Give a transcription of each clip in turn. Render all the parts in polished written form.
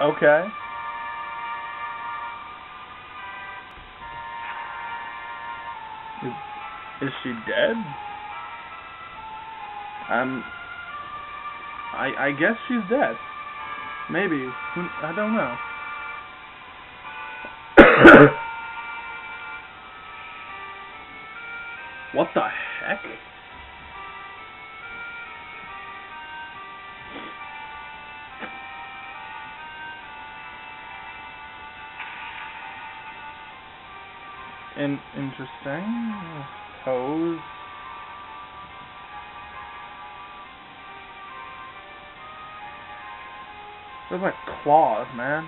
Okay. Is she dead? I guess she's dead. Maybe. I don't know. What the heck? Interesting. I suppose. Those are like claws, man.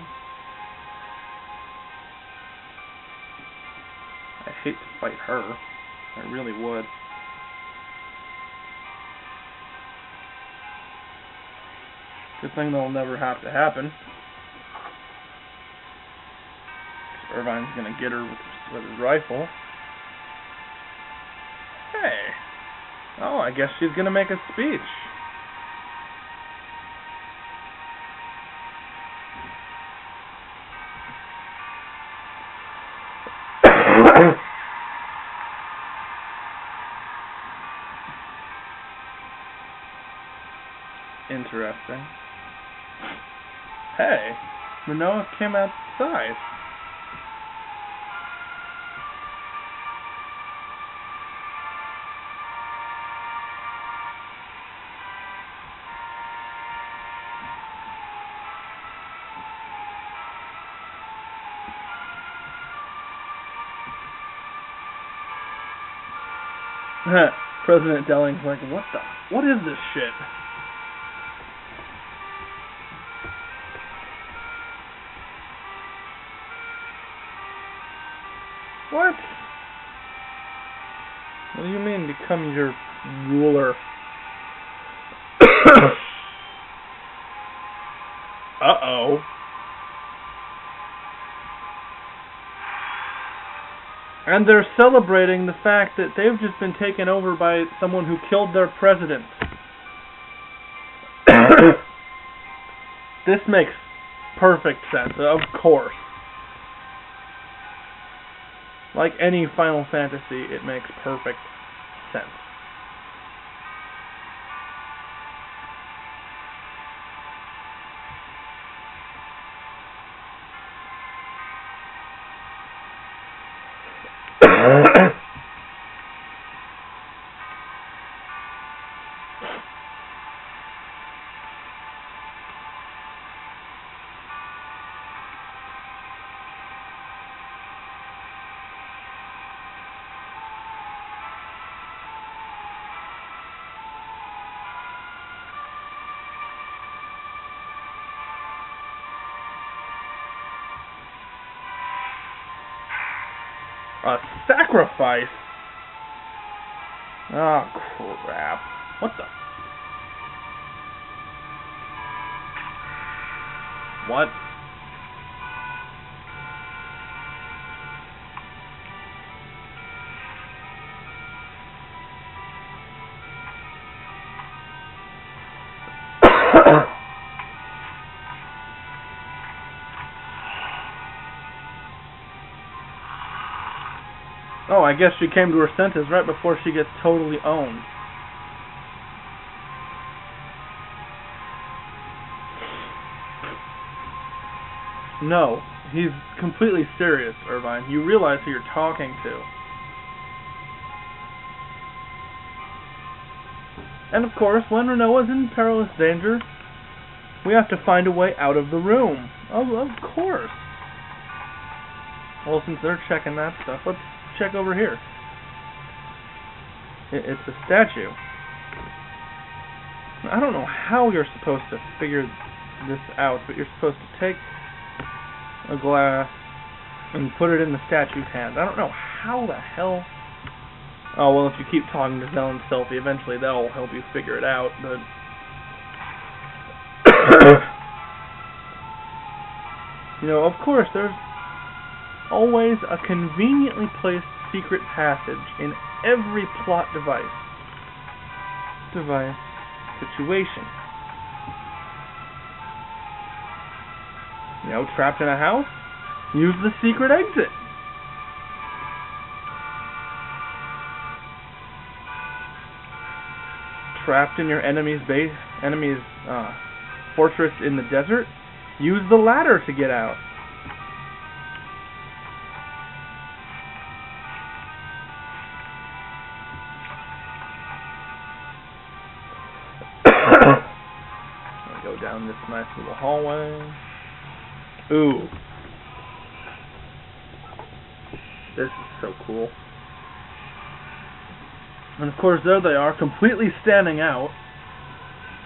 I'd hate to fight her. I really would. Good thing that'll never have to happen. Irvine's gonna get her with his rifle. Hey! Oh, I guess she's gonna make a speech. Interesting. Hey! Rinoa came outside. President Deling's like, what is this shit? What? What do you mean become your ruler? Uh-oh. And they're celebrating the fact that they've just been taken over by someone who killed their president. This makes perfect sense, of course. Like any Final Fantasy, it makes perfect sense. A sacrifice? Oh, crap. What the? What? Oh, I guess she came to her senses right before she gets totally owned. No, he's completely serious, Irvine. You realize who you're talking to. And of course, when Rinoa's in perilous danger, we have to find a way out of the room. Oh, of course. Well, since they're checking that stuff, let's check over here. It's a statue. I don't know how you're supposed to figure this out, but you're supposed to take a glass and put it in the statue's hand. I don't know how the hell... Oh, well, if you keep talking to Zell and Selphie, eventually they'll help you figure it out, but... You know, of course, there's always a conveniently placed secret passage in every plot device, situation. you know, trapped in a house, use the secret exit. Trapped in your enemy's base, fortress in the desert, use the ladder to get out. Go down this nice little hallway. Ooh. This is so cool. And of course, there they are, completely standing out,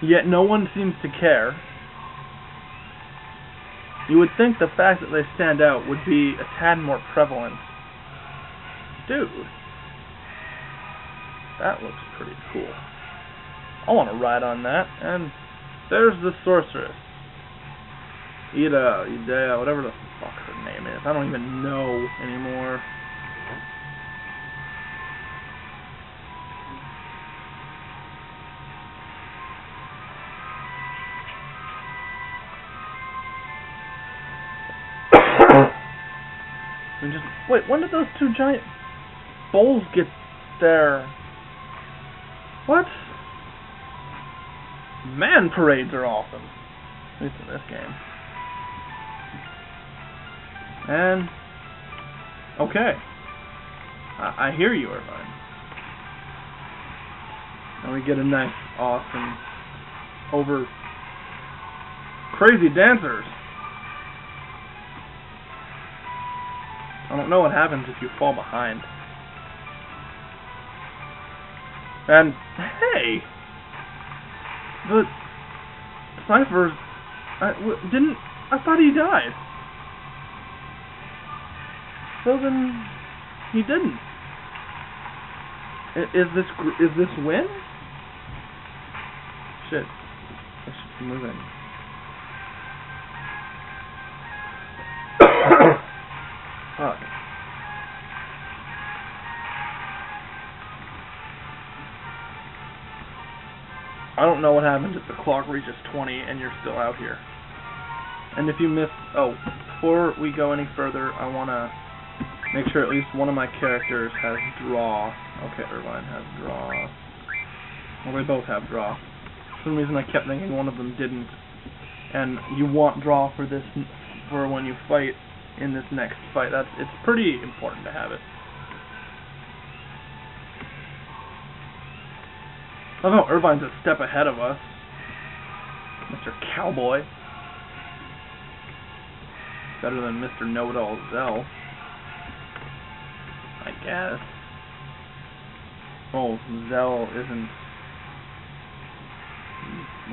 yet no one seems to care. You would think the fact that they stand out would be a tad more prevalent. Dude, that looks pretty cool. I want to ride on that. And there's the sorceress. Edea, whatever the fuck her name is. I don't even know anymore. Just wait, when did those two giant bowls get there? What? Man parades are awesome. At least in this game. And okay. I hear you, Irvine. And we get a nice, awesome over crazy dancers. I don't know what happens if you fall behind. And, hey! The Cyphers... I thought he died. So then... he didn't. Is this win? Shit. I should be moving. Fuck. I don't know what happens if the clock reaches 20 and you're still out here. And if you miss... Oh, before we go any further, I want to make sure at least one of my characters has draw. Okay, Irvine has draw. Well, they both have draw. For some reason I kept thinking one of them didn't. And you want draw for this, for when you fight in this next fight. It's pretty important to have it. I know Irvine's a step ahead of us. Mr. Cowboy. Better than Mr. Know-It-All Zell, I guess. Oh, Zell isn't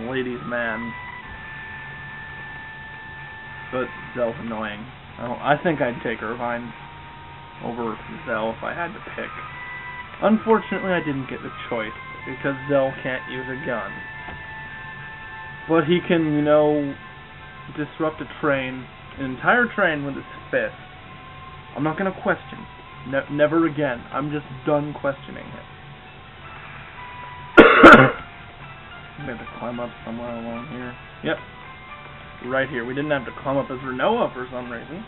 ladies' man. But Zell's annoying. I think I'd take Irvine over Zell if I had to pick. Unfortunately, I didn't get the choice, because Zell can't use a gun. But he can, you know, disrupt a train, an entire train with his fist. I'm not going to question. Never again. I'm just done questioning it. I'm going to climb up somewhere along here. Yep. Right here. We didn't have to climb up as Rinoa for some reason.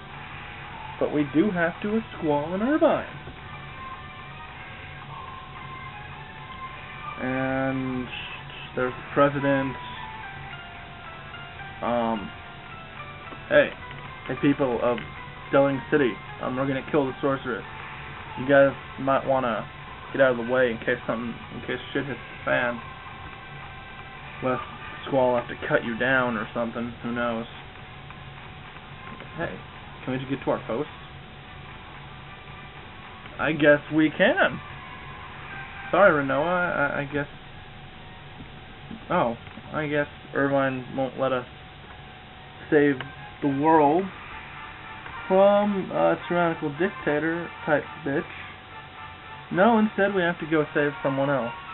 But we do have to with Squall and Irvine. And there's the president. Hey people of Deling City, we're gonna kill the sorceress. You guys might wanna get out of the way in case shit hits the fan. Lest Squall have to cut you down or something, who knows. Hey, can we just get to our post? I guess we can. Sorry, Rinoa, I guess... Oh, I guess Irvine won't let us save the world from a tyrannical dictator type bitch. No, instead we have to go save someone else.